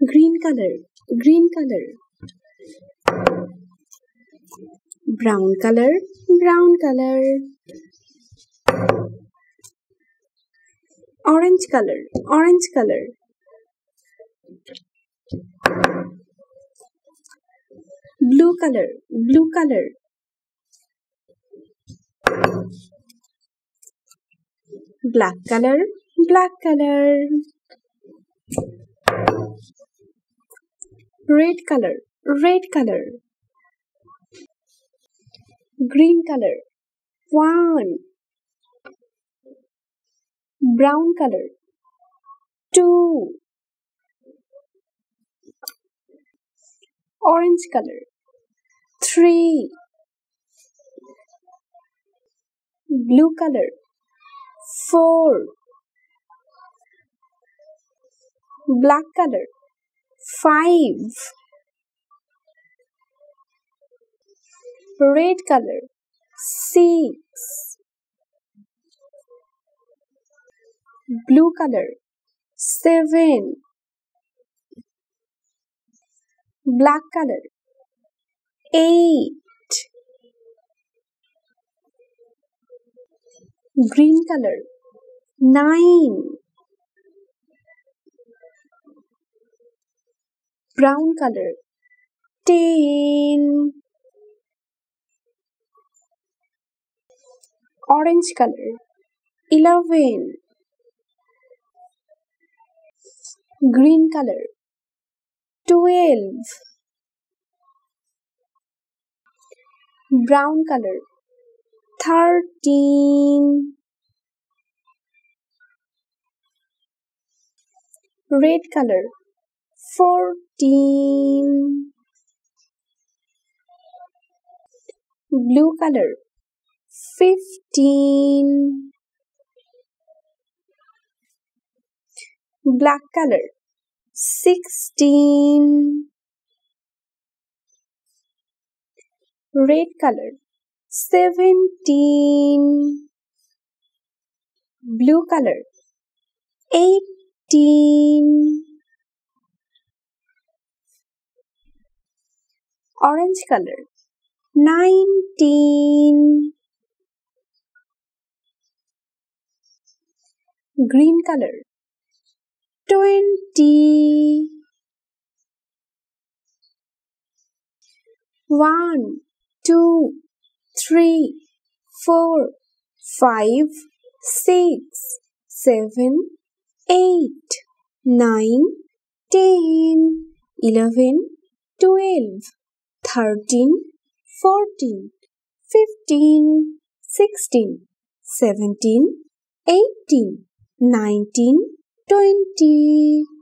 Green color, green color. Brown color, brown color. Orange color, orange color. Blue color, blue color. Black color, black color. Red color, red color. Green color, one. Brown color, two. Orange color, three. Blue color, four. Black color, five. Red color, six. Blue color, seven. Black color, eight. Green color, nine. Brown color, 10. Orange color, 11. Green color, 12. Brown color, 13. Red color, 14. Blue color, 15. Black color, 16. Red color, 17. Blue color, 18. Orange color, 19. Green color, 20. 1, 2, 3, 4, 5, 6, 7, 8, 9, 10, 11, 12. 13, 14, 15, 16, 17, 18, 19, 20.